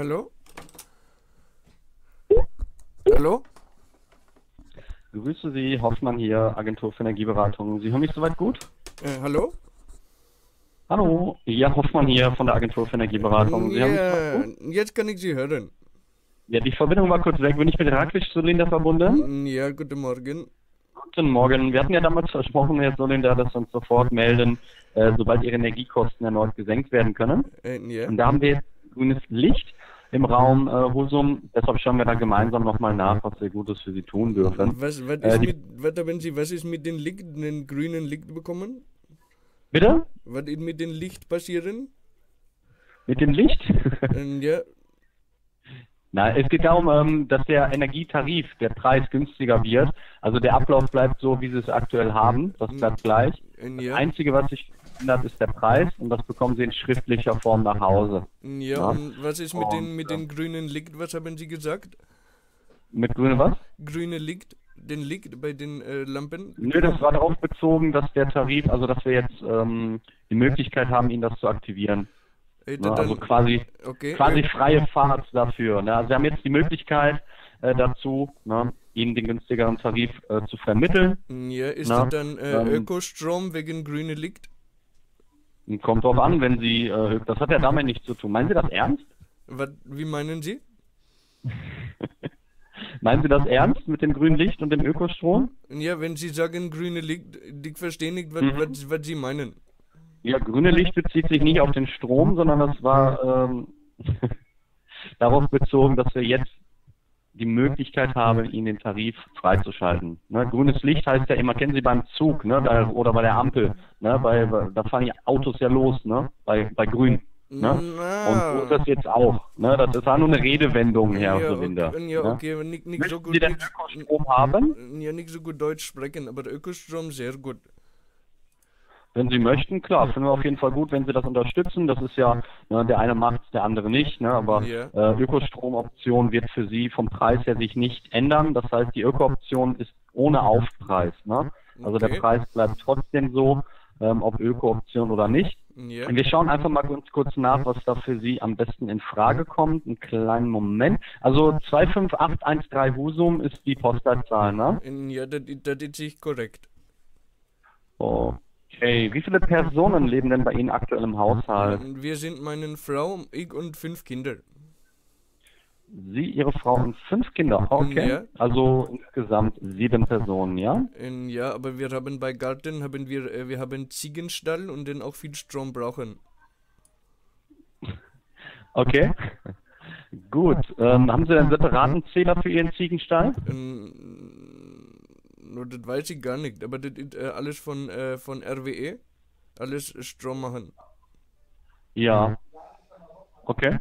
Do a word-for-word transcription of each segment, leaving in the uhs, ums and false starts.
Hallo? Hallo? Grüße Sie, Hoffmann hier, Agentur für Energieberatung. Sie hören mich soweit gut? Äh, hallo? Hallo, ja, Hoffmann hier von der Agentur für Energieberatung. Sie ja, haben mich soweit gut? Jetzt kann ich Sie hören. Ja, die Verbindung war kurz weg. Bin ich mit Rakic Solinder verbunden? Ja, guten Morgen. Guten Morgen. Wir hatten ja damals versprochen, Herr Solinder, dass wir uns sofort melden, äh, sobald Ihre Energiekosten erneut gesenkt werden können. Äh, yeah. Und da haben wir jetzt grünes Licht im Raum äh, Husum. Deshalb schauen wir da gemeinsam nochmal nach, was wir Gutes für Sie tun dürfen. Was, was, ist, äh, mit, was, haben Sie, was ist mit den, Licht, den grünen Licht bekommen? Bitte? Was ist mit dem Licht passieren? Mit dem Licht? äh, ja. Na, es geht darum, dass der Energietarif, der Preis günstiger wird. Also der Ablauf bleibt so, wie Sie es aktuell haben. Das bleibt gleich. Das Einzige, was sich ändert, ist der Preis. Und das bekommen Sie in schriftlicher Form nach Hause. Ja, ja. Und was ist mit, und, den, mit ja. den grünen Licht? Was haben Sie gesagt? Mit grüne was? Grüne Licht. Den Licht bei den äh, Lampen? Nö, das war darauf bezogen, dass der Tarif, also dass wir jetzt ähm, die Möglichkeit haben, ihn das zu aktivieren. Na, also quasi, okay. quasi freie Fahrt dafür. Ne? Also wir haben jetzt die Möglichkeit äh, dazu, ne, Ihnen den günstigeren Tarif äh, zu vermitteln. Ja, ist Na, das dann äh, ähm, Ökostrom wegen grüne Licht? Kommt drauf an, wenn Sie... Äh, das hat ja damit nichts zu tun. Meinen Sie das ernst? Was, wie meinen Sie? Meinen Sie das ernst mit dem grünen Licht und dem Ökostrom? Ja, wenn Sie sagen grüne Licht, ich verstehe nicht, was, mhm. was, was Sie meinen. Ja, grüne Licht bezieht sich nicht auf den Strom, sondern das war ähm, darauf bezogen, dass wir jetzt die Möglichkeit haben, Ihnen den Tarif freizuschalten. Ne? Grünes Licht heißt ja immer, kennen Sie beim Zug, ne? da, oder bei der Ampel, ne? bei, da fahren die Autos ja los, ne? bei, bei Grün. Ne? Und so ist das jetzt auch. Ne? Das ist auch nur eine Redewendung, Herr ja, Solinder. Okay, ja, ne? okay, nicht, nicht so gut, Sie den Ökostrom haben? Ja, nicht so gut Deutsch sprechen, aber Ökostrom sehr gut. Wenn Sie möchten, klar, finden wir auf jeden Fall gut, wenn Sie das unterstützen. Das ist ja, ne, der eine macht es, der andere nicht. Ne? Aber yeah. äh, Ökostromoption wird für Sie vom Preis her sich nicht ändern. Das heißt, die Öko-Option ist ohne Aufpreis. Ne? Also okay. der Preis bleibt trotzdem so, ähm, ob Öko-Option oder nicht. Yeah. Und wir schauen einfach mal kurz, kurz nach, was da für Sie am besten in Frage kommt. Einen kleinen Moment. Also zwei fünf acht eins drei Husum ist die Postleitzahl, ne? Ja, das ist nicht korrekt. Oh. Okay, wie viele Personen leben denn bei Ihnen aktuell im Haushalt? Wir sind meine Frau, ich und fünf Kinder. Sie, Ihre Frau und fünf Kinder, okay. Ja. Also insgesamt sieben Personen, ja? Ja, aber wir haben bei Garten, haben wir, wir haben Ziegenstall und den auch viel Strom brauchen. Okay, gut. Ähm, haben Sie einen separaten Zähler für Ihren Ziegenstall? Ähm, Das weiß ich gar nicht, aber das ist äh, alles von, äh, von R W E, alles Strom machen. Ja, okay.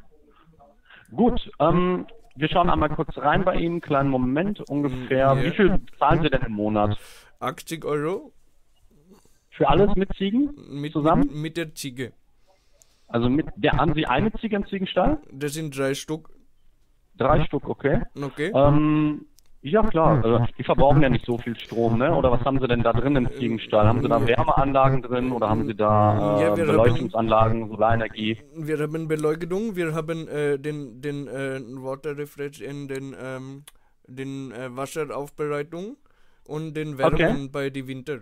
Gut, ähm, wir schauen einmal kurz rein bei Ihnen, kleinen Moment ungefähr. Ja. Wie viel zahlen Sie denn im Monat? achtzig Euro. Für alles mit Ziegen? Mit, zusammen? Mit, mit der Ziege. Also mit der, haben Sie eine Ziege im Ziegenstall? Das sind drei Stück. Drei Stück, okay. Okay. Ähm, Ja, klar. Also, die verbrauchen ja nicht so viel Strom, ne? Oder was haben Sie denn da drin im Ziegenstall? Haben Sie da Wärmeanlagen drin oder haben Sie da äh, ja, Beleuchtungsanlagen, haben, Solarenergie? Wir haben Beleuchtung, wir haben äh, den, den äh, Water Refresh in den, ähm, den äh, Wasseraufbereitung und den Wärmen okay. bei den Winter.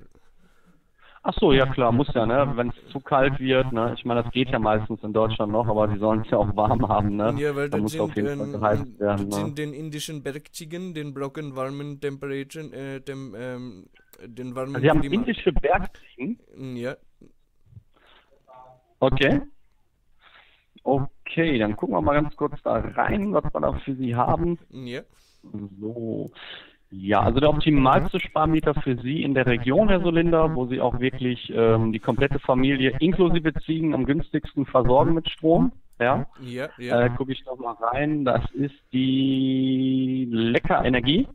Ach so, ja klar, muss ja, ne? Wenn es zu kalt wird, ne? Ich meine, das geht ja meistens in Deutschland noch, aber die sollen es ja auch warm haben, ne? Ja, weil da muss sind, auf jeden Fall geheizt werden, ne? Den indischen Bergziegen, den brocken warmen Temperaturen, äh, dem, ähm, den warmen also Sie haben Klima. Indische Bergziegen? Ja. Okay. Okay, dann gucken wir mal ganz kurz da rein, was wir da für Sie haben. Ja. So. Ja, also der optimalste Sparmieter für Sie in der Region, Herr Solinder, wo Sie auch wirklich ähm, die komplette Familie inklusive Ziegen am günstigsten versorgen mit Strom. Ja, ja, ja. Äh, gucke ich noch mal rein. Das ist die Lecker Energie.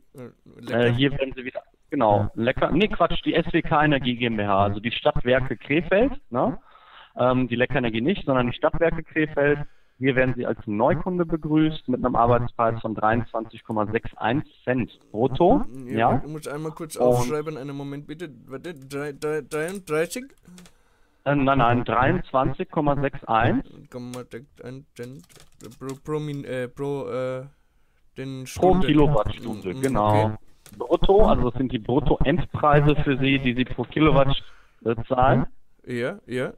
Lecker. Äh, hier werden Sie wieder, genau, Lecker, nee, Quatsch, die S W K Energie GmbH, also die Stadtwerke Krefeld, ne? ähm, die Lecker Energie nicht, sondern die Stadtwerke Krefeld. Hier werden Sie als Neukunde begrüßt mit einem Arbeitspreis von dreiundzwanzig Komma einundsechzig Cent brutto. Ja, ja. Ich muss einmal kurz aufschreiben, und einen Moment bitte. Warte, dreiunddreißig? Äh, nein, nein, dreiundzwanzig Komma einundsechzig Cent. Pro, pro, äh, pro, äh, den pro Kilowattstunde, genau. Okay. Brutto, also das sind die Brutto-Endpreise für Sie, die Sie pro Kilowatt äh, zahlen. Ja, ja.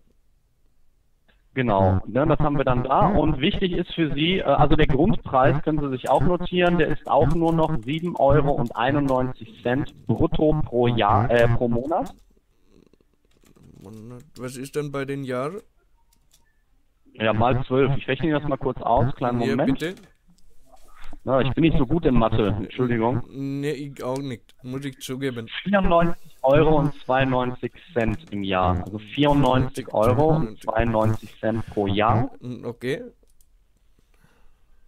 Genau, ne, das haben wir dann da. Und wichtig ist für Sie, äh, also der Grundpreis können Sie sich auch notieren, der ist auch nur noch sieben Euro einundneunzig brutto pro Jahr, äh, pro Monat. Was ist denn bei den Jahren? Ja, mal zwölf. Ich rechne das mal kurz aus, kleinen Moment. Ja, bitte. Na, ich bin nicht so gut in Mathe, Entschuldigung. Nee, ich auch nicht, muss ich zugeben. vierundneunzig Euro zweiundneunzig Cent im Jahr, also vierundneunzig Euro zweiundneunzig Cent pro Jahr. Okay.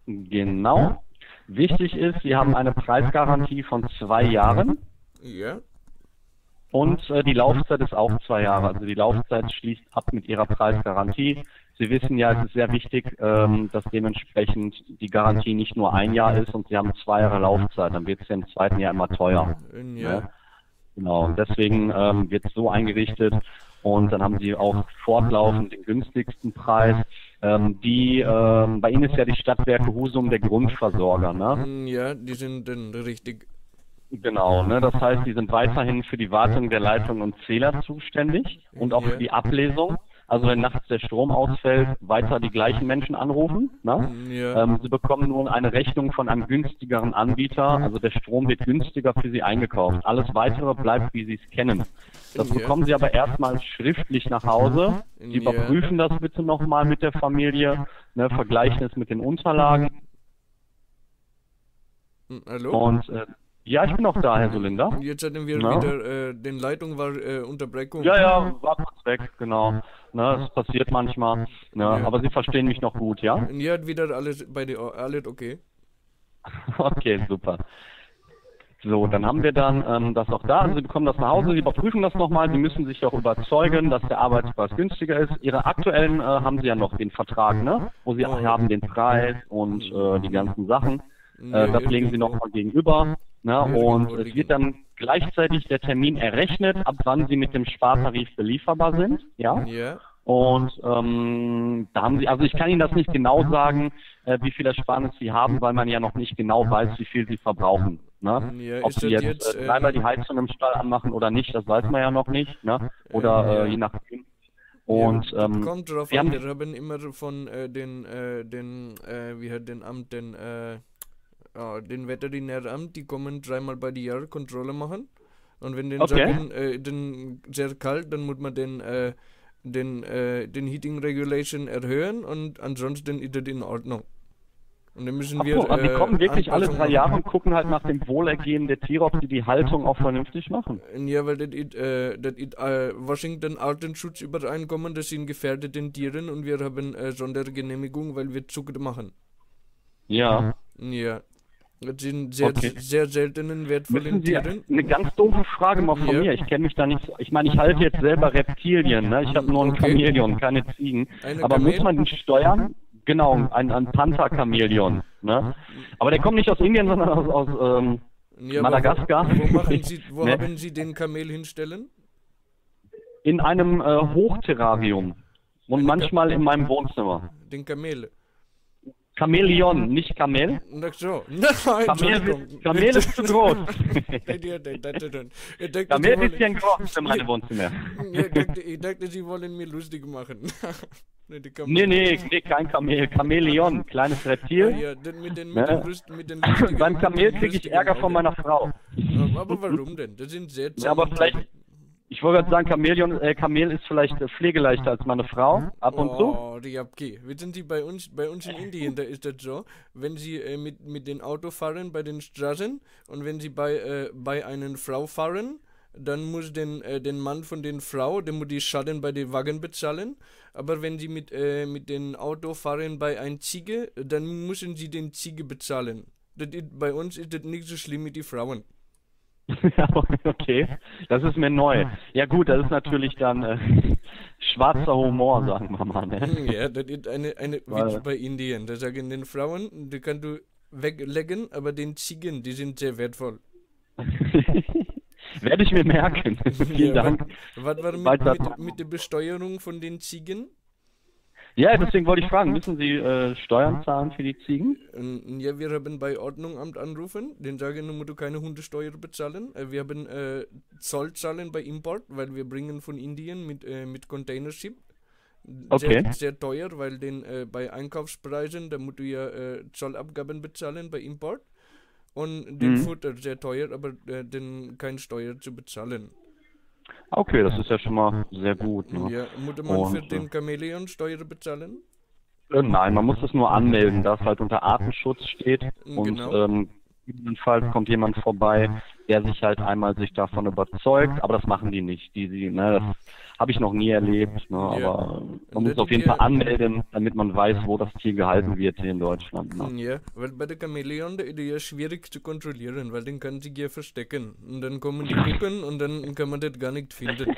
Genau. Wichtig ist, Sie haben eine Preisgarantie von zwei Jahren. Ja. Und äh, die Laufzeit ist auch zwei Jahre, also die Laufzeit schließt ab mit Ihrer Preisgarantie. Sie wissen ja, es ist sehr wichtig, ähm, dass dementsprechend die Garantie nicht nur ein Jahr ist und Sie haben zwei Jahre Laufzeit, dann wird es ja im zweiten Jahr immer teuer. Ja. Ja. Genau, deswegen ähm, wird es so eingerichtet und dann haben Sie auch fortlaufend den günstigsten Preis. Ähm, die, ähm, bei Ihnen ist ja die Stadtwerke Husum der Grundversorger, ne? Ja, die sind dann richtig. Genau, ne? Das heißt, die sind weiterhin für die Wartung der Leitungen und Zähler zuständig und auch für die Ablesung. Also wenn nachts der Strom ausfällt, weiter die gleichen Menschen anrufen. Ne? Ja. Ähm, sie bekommen nun eine Rechnung von einem günstigeren Anbieter. Also der Strom wird günstiger für sie eingekauft. Alles Weitere bleibt, wie sie es kennen. Das bekommen sie aber erstmal schriftlich nach Hause. Sie überprüfen das bitte nochmal mit der Familie, ne? Vergleichen es mit den Unterlagen. Hallo? Und... Äh, ja, ich bin auch da, Herr Solinder. Jetzt hatten wir ja wieder, äh, den Leitung war äh, Unterbrechung. Ja, ja, war kurz weg, genau. Ne, das passiert manchmal. Ne, ja. Aber Sie verstehen mich noch gut, ja? Ja, wieder alles bei dir, alles okay. Okay, super. So, dann haben wir dann ähm, das auch da. Also Sie bekommen das nach Hause, Sie überprüfen das nochmal. Sie müssen sich auch überzeugen, dass der Arbeitspreis günstiger ist. Ihre aktuellen äh, haben Sie ja noch den Vertrag, ne? Wo Sie oh. haben den Preis und äh, die ganzen Sachen. Ja, äh, das ja, legen Sie nochmal gegenüber. Na, und es wird dann gleichzeitig der Termin errechnet, ab wann Sie mit dem Spartarif belieferbar sind. Ja. Yeah. Und ähm, da haben Sie, also ich kann Ihnen das nicht genau sagen, äh, wie viel Ersparnis Sie haben, weil man ja noch nicht genau weiß, wie viel Sie verbrauchen. Ne? Yeah, ob Sie jetzt, jetzt äh, dreimal die Heizung im Stall anmachen oder nicht, das weiß man ja noch nicht. Ne? Oder äh, je nachdem. Und ja, ähm, kommt drauf an, wir haben immer von äh, den, äh, den, äh, wie hat den Amt den, äh, Oh, den Veterinäramt, die kommen dreimal bei die Jahr Kontrolle machen. Und wenn den okay. sagen, äh, den sehr kalt, dann muss man den, äh, den, äh, den Heating Regulation erhöhen und ansonsten ist das in Ordnung. Und dann müssen Ach wir. So, also äh, die kommen wirklich alle drei Jahre und gucken halt nach dem Wohlergehen der Tiere, ob sie die Haltung auch vernünftig machen. Ja, weil das ist äh, das ist äh, Washington Artenschutzübereinkommen, das sind gefährdeten Tieren und wir haben äh, Sondergenehmigung, weil wir Zucker machen. Ja. Ja. Das sind sehr, okay. sehr seltenen, wertvollen Tieren. Eine ganz doofe Frage mal von ja. mir. Ich kenne mich da nicht so. Ich meine, ich halte jetzt selber Reptilien. Ne? Ich habe nur ein okay. Chamäleon, keine Ziegen. Eine Aber Chamele muss man den steuern? Genau, ein, ein Pantherchamäleon. Ne? Aber der kommt nicht aus Indien, sondern aus, aus ähm, ja, Madagaskar. Wo, wo, machen Sie, wo ne? haben Sie den Kamel hinstellen? In einem äh, Hochterrarium. Und eine manchmal Kamele. In meinem Wohnzimmer. Den Kamel. Chamäleon, nicht Kamel. Ach so. Kamel ist zu groß. Kamel ist ja ein groß in meinem Wohnzimmer. Ich dachte, Sie wollen mir lustig machen. Nee, nee, nee, kein Kamel. Chamäleon, kleines Reptil. Ja, mit den Beim Kamel kriege ich Ärger von meiner Frau. Aber warum denn? Das sind sehr aber vielleicht. Ich wollte gerade sagen, Chamäleon, äh, Kamel ist vielleicht äh, pflegeleichter als meine Frau, ab und oh, zu. Oh, die Abgeh. Wissen Sie, bei uns, bei uns in Indien, da ist das so, wenn Sie äh, mit, mit dem Auto fahren bei den Straßen und wenn Sie bei, äh, bei einer Frau fahren, dann muss den, äh, den Mann von den Frau, der muss die Schaden bei den Wagen bezahlen. Aber wenn Sie mit, äh, mit dem Auto fahren bei einer Ziege, dann müssen Sie den Ziege bezahlen. Das ist, bei uns ist das nicht so schlimm mit den Frauen. Okay, das ist mir neu. Ja gut, das ist natürlich dann äh, schwarzer Humor, sagen wir mal. Ne? Ja, das ist eine, eine Witz bei Indien. Da sagen den Frauen, die kannst du weglegen, aber den Ziegen, die sind sehr wertvoll. Werde ich mir merken. Vielen ja, Dank. Was war mit, mit, mit der Besteuerung von den Ziegen? Ja, deswegen wollte ich fragen, müssen Sie äh, Steuern zahlen für die Ziegen? Ja, wir haben bei Ordnungsamt anrufen, den sagen, du musst keine Hundesteuer bezahlen. Wir haben äh, Zoll zahlen bei Import, weil wir bringen von Indien mit, äh, mit Containership. Okay. Sehr, sehr teuer, weil den, äh, bei Einkaufspreisen, da musst du ja äh, Zollabgaben bezahlen bei Import. Und den mhm. Futter sehr teuer, aber äh, den keine Steuer zu bezahlen. Okay, das ist ja schon mal sehr gut. Ne? Ja, muss man und, für den Chamäleon Steuer bezahlen? Äh, nein, man muss es nur anmelden, da es halt unter Artenschutz steht. Und genau. ähm, jedenfalls kommt jemand vorbei, der sich halt einmal sich davon überzeugt, aber das machen die nicht. Die, die, ne, das habe ich noch nie erlebt, ne, ja. aber man muss es auf jeden Fall anmelden, damit man weiß, wo das Tier gehalten wird hier in Deutschland. Ne? Ja, weil bei der Chamäleon ist ja schwierig zu kontrollieren, weil den kann sich ja verstecken. Und dann kommen die Pippen und dann kann man das gar nicht finden.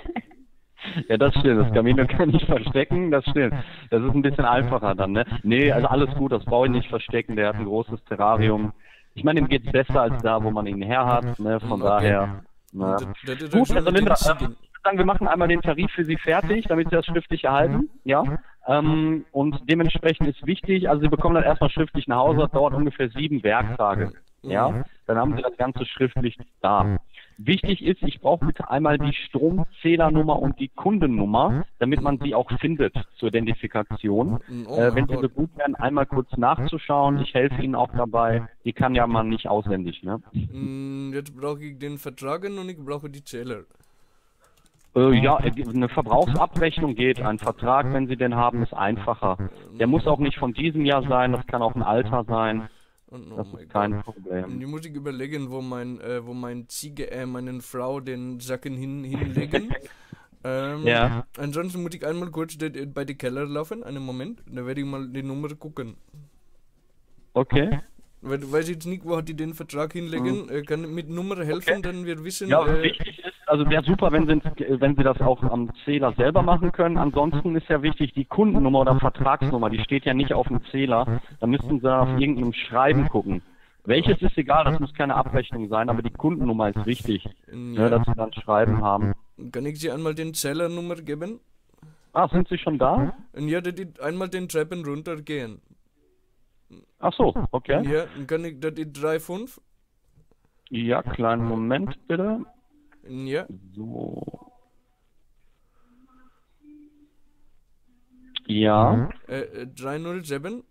Ja, das stimmt. Das Chamäleon kann ich verstecken, das stimmt. Das ist ein bisschen einfacher dann, ne? Nee, also alles gut, das brauche ich nicht verstecken, der hat ein großes Terrarium. Ich meine, ihm geht es besser als da, wo man ihn her hat, ne? Von okay. daher. Ne? Das, das gut, Herr Solinder, ich würde sagen, wir machen einmal den Tarif für Sie fertig, damit Sie das schriftlich erhalten. Ja? Ähm, und dementsprechend ist wichtig, also Sie bekommen dann erstmal schriftlich nach Hause, das dauert ungefähr sieben Werktage. Ja? Dann haben Sie das Ganze schriftlich da. Wichtig ist, ich brauche bitte einmal die Stromzählernummer und die Kundennummer, damit man sie auch findet zur Identifikation. Oh äh, wenn Sie so gut wären, einmal kurz nachzuschauen. Ich helfe Ihnen auch dabei. Die kann ja man nicht auswendig, ne? Jetzt brauche ich den Vertrag und ich brauche die Zähler. Äh, ja, eine Verbrauchsabrechnung geht. Ein Vertrag, wenn Sie den haben, ist einfacher. Der muss auch nicht von diesem Jahr sein. Das kann auch ein alter sein. Und, oh das ist kein Problem. Die muss ich überlegen, wo mein, äh, wo mein Ziege, äh, meine Frau den Sacken hin, hinlegen. ähm, ja. Ansonsten muss ich einmal kurz bei den Keller laufen, einen Moment, da werde ich mal die Nummer gucken. Okay. Weil du weißt jetzt nicht, wo hat die den Vertrag hinlegen, mhm. äh, kann mit Nummer helfen, okay. dann wir wissen... Ja, äh, wichtig ist, also wäre super, wenn Sie, wenn Sie das auch am Zähler selber machen können. Ansonsten ist ja wichtig, die Kundennummer oder Vertragsnummer, die steht ja nicht auf dem Zähler. Da müssten Sie auf irgendeinem Schreiben gucken. Welches ist egal, das muss keine Abrechnung sein, aber die Kundennummer ist wichtig, ja. ne, dass Sie dann Schreiben haben. Kann ich Sie einmal den Zählernummer geben? Ah, sind Sie schon da? Ja, die, einmal den Treppen runtergehen. Ach so, okay. Ja, kann ich da die drei Komma fünf? Ja, kleinen Moment bitte. Ja. So. Ja. Äh, drei null sieben.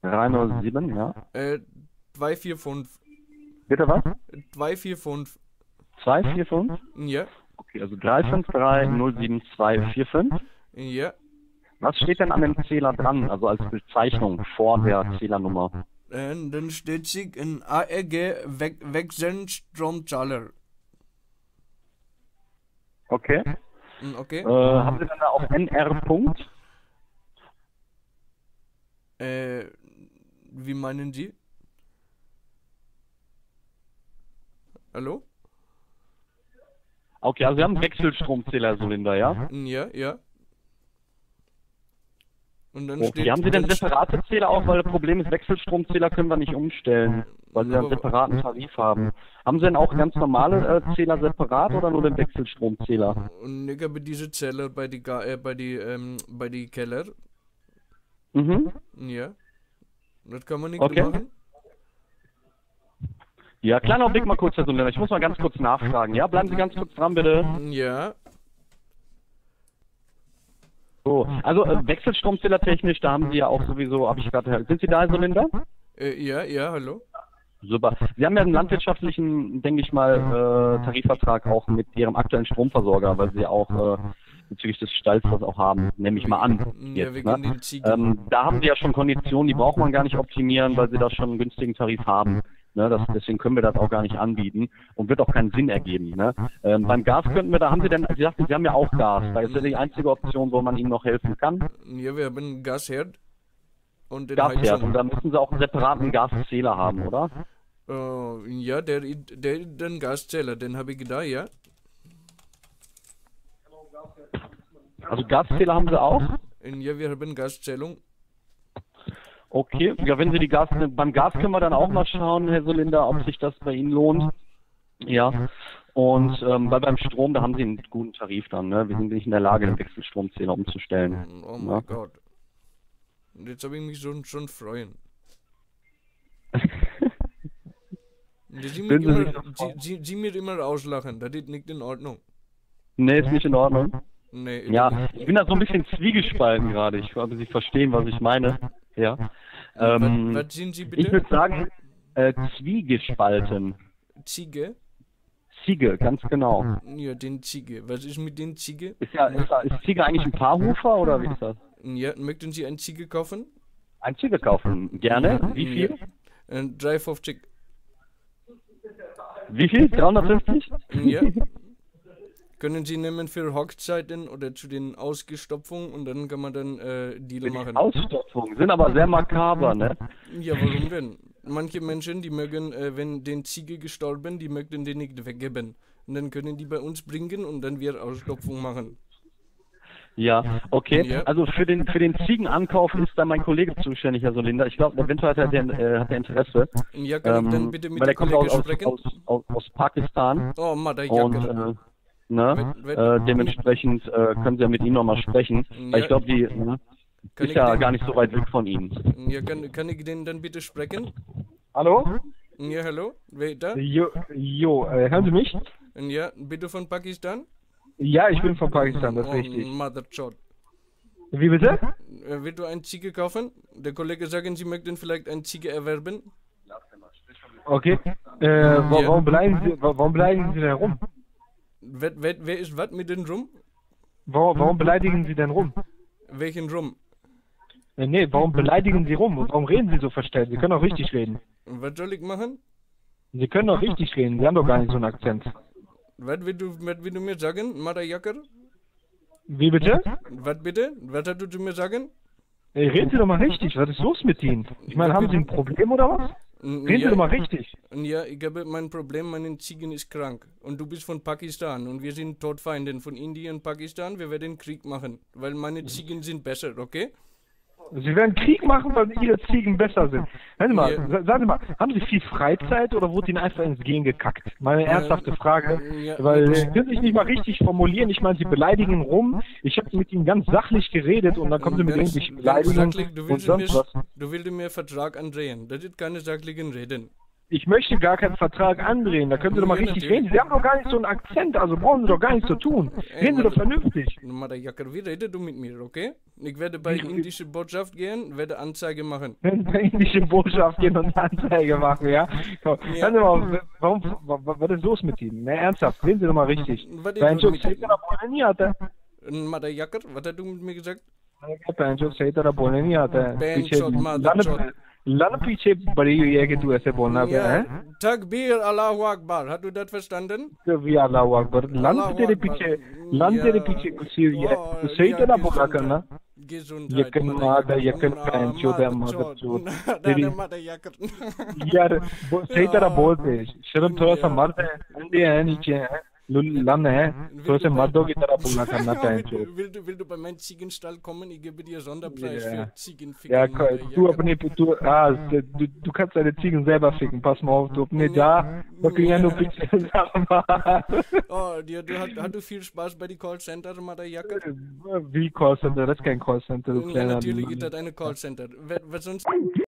drei null sieben, ja. Äh, zwei vier fünf. Bitte was? zwei vier fünf. zwei vier fünf? Ja. Okay, also drei fünf drei null sieben zwei vier fünf. Ja. Was steht denn an dem Zähler dran, also als Bezeichnung vor der Zählernummer? Äh, dann steht sie in A E G We Wechselstromzahler. Okay. Okay. Äh, haben Sie dann da auch N R Punkt? Äh, wie meinen Sie? Hallo? Okay, also Sie haben einen Wechselstromzähler, Solinder, ja? Ja, ja. Und dann okay. steht, haben Sie denn separate Zähler auch? Weil das Problem ist, Wechselstromzähler können wir nicht umstellen, weil Sie einen separaten Tarif haben. Haben Sie denn auch ganz normale äh, Zähler separat oder nur den Wechselstromzähler? Und ich habe diese Zähler bei die, äh, bei die, ähm, bei die Keller. Mhm. Ja. Das kann man nicht okay. machen. Ja, kleiner Blick mal kurz, Herr Solinder. Ich muss mal ganz kurz nachfragen. Ja, bleiben Sie ganz kurz dran, bitte. Ja. So, also äh, Wechselstromzähler technisch, da haben Sie ja auch sowieso, habe ich gerade, sind Sie da, Herr Solinder? Äh, ja, ja, hallo. Super. Sie haben ja einen landwirtschaftlichen, denke ich mal, äh, Tarifvertrag auch mit Ihrem aktuellen Stromversorger, weil Sie auch äh, bezüglich des Stalls das auch haben, nehme ich mal an. Jetzt, ja, wir ne? den Ziegen. Ähm, da haben Sie ja schon Konditionen, die braucht man gar nicht optimieren, weil Sie da schon einen günstigen Tarif haben. Ne, das, deswegen können wir das auch gar nicht anbieten und wird auch keinen Sinn ergeben. Ne? Ähm, beim Gas könnten wir, da haben Sie denn, Sie sagten, Sie haben ja auch Gas. Da ist ja die einzige Option, wo man Ihnen noch helfen kann. Ja, wir haben einen Gasherd und den Gasherd. Heizung. Und da müssen Sie auch einen separaten Gaszähler haben, oder? Uh, ja, der, der, den Gaszähler, den habe ich da, ja. Also Gaszähler haben Sie auch? Ja, wir haben Gaszählung. Okay, ja, wenn Sie die Gas, beim Gas können wir dann auch mal schauen, Herr Solinder, ob sich das bei Ihnen lohnt. Ja, und ähm, weil beim Strom, da haben Sie einen guten Tarif dann, ne? Wir sind nicht in der Lage, den Wechselstromzähler umzustellen. Oh mein Gott. Und jetzt habe ich mich schon, schon freuen. Die sie, mich immer, sie, sie, sie mir immer auslachen, das ist nicht in Ordnung. Nee, ist nicht in Ordnung. Nee. Ja, ich bin da so ein bisschen zwiegespalten gerade. Ich hoffe, Sie verstehen, was ich meine. Ja. Ähm, was, was sind Sie bitte? Ich würde sagen, äh, zwiegespalten. Ziege? Ziege, ganz genau. Ja, den Ziege. Was ist mit den Ziege? Ist, ja, ist, ist Ziege eigentlich ein Paarhufer oder wie ist das? Ja, möchten Sie ein Ziege kaufen? Ein Ziege kaufen, gerne. Wie viel? Ja. drei fünfzig. Wie viel? dreihundertfünfzig? Ja. Können Sie nehmen für Hochzeiten oder zu den Ausgestopfungen und dann kann man dann äh, Deal machen. Ausstopfungen sind aber sehr makaber, ne? Ja, warum denn? Manche Menschen, die mögen, äh, wenn den Ziege gestorben, die möchten den nicht weggeben. Und dann können die bei uns bringen und dann wir Ausstopfung machen. Ja, okay. Ja. Also für den für den Ziegenankauf ist dann mein Kollege zuständig, Herr Solinder. Ich glaube, eventuell hat er den, äh, hat er Interesse. Ja, kann ähm, ich dann bitte mit weil der kommt aus, aus, aus, aus Pakistan. Oh, Mada, ja, und, äh, ne? Wenn, wenn, äh, dementsprechend äh, können Sie ja mit ihm nochmal sprechen. Ja, weil ich glaube, die ne, ist ja den, gar nicht so weit weg von Ihnen. Ja, kann, kann ich den dann bitte sprechen? Hallo? Ja, hallo? Wer ist da? Jo, jo äh, hören Sie mich? Ja, bitte von Pakistan? Ja, ich bin von Pakistan, das ist oh, richtig. Mothershot. Wie bitte? Äh, willst du ein Ziege kaufen? Der Kollege sagt, Sie möchten vielleicht ein Ziege erwerben. Okay. Äh, warum, ja. bleiben Sie, warum bleiben Sie denn herum? Wer, wer, wer ist was mit dem Rum? Warum, warum beleidigen Sie denn rum? Welchen Rum? Äh, nee, warum beleidigen Sie rum? Und warum reden Sie so verstellt? Sie können doch richtig reden. Was soll ich machen? Sie können doch richtig reden, Sie haben doch gar nicht so einen Akzent. Was willst du, will du mir sagen, Madajakar? Wie bitte? Was bitte? Was hast du zu mir sagen? Ey, reden Sie doch mal richtig, was ist los mit Ihnen? Ich meine, haben Sie ein Problem oder was? Reden ja, Sie doch mal richtig. Ja, ich habe mein Problem, meine Ziegen ist krank. Und du bist von Pakistan und wir sind Todfeinden von Indien und Pakistan. Wir werden Krieg machen, weil meine Ziegen sind besser, okay? Sie werden Krieg machen, weil Ihre Ziegen besser sind. Hören Sie mal, ja. sagen Sie mal, haben Sie viel Freizeit oder wurde Ihnen einfach ins Gehen gekackt? Meine ernsthafte äh, Frage, ja, weil Sie können sich nicht mal richtig formulieren. Ich meine, Sie beleidigen rum. Ich habe mit Ihnen ganz sachlich geredet und dann kommen Sie mit irgendwelchen Beleidigungen und sonst was. Du willst mir Vertrag andrehen. Das ist keine sachlichen Reden. Ich möchte gar keinen Vertrag andrehen. Da können Sie ja, doch mal richtig natürlich. reden. Sie haben doch gar nicht so einen Akzent, also brauchen Sie doch gar nichts zu tun. Ey, reden Sie doch vernünftig. Madajakar, wie redest du mit mir, okay? Ich werde bei indische Botschaft gehen, werde Anzeige machen. Wenn Sie bei indische Botschaft gehen und Anzeige machen, ja? Komm, ja. Sie mal, warum, was ist los mit Ihnen? Na, ernsthaft, reden Sie doch mal richtig. Was ist los mit Ihnen? Madajakar, was hast du mit mir gesagt? Lange piche badi hui hai ki tu aise bolna pe hai. Takbir Allahu Akbar. Hast du das verstanden? Takbir Allahu Akbar. Land tere piche, land tere piche kusi hui hai. Tu sahi tarah bola karna. Yakin maada yakin pancho da maada chod. Teri yaar sahi tarah bolte. Sharam thoda sa mard hai. Ande hai niche hai. Lullan hai. Thoda se mardo ki tarah bola karna pancho. Will du will du bei meinem Ziegenstall kommen? Ich gebe dir Sonderpreis für Ziegenficken. Ja, du apne du Ah, du, du kannst deine Ziegen selber ficken, pass mal auf, du ob nicht da, wir können ja nur bisschen Sachen machen. Oh, dir, du hast, hast du viel Spaß bei den Callcenter, Madajakar? Wie Callcenter? Das ist kein Callcenter, du kleiner. Natürlich gibt es eine Callcenter. Was sonst?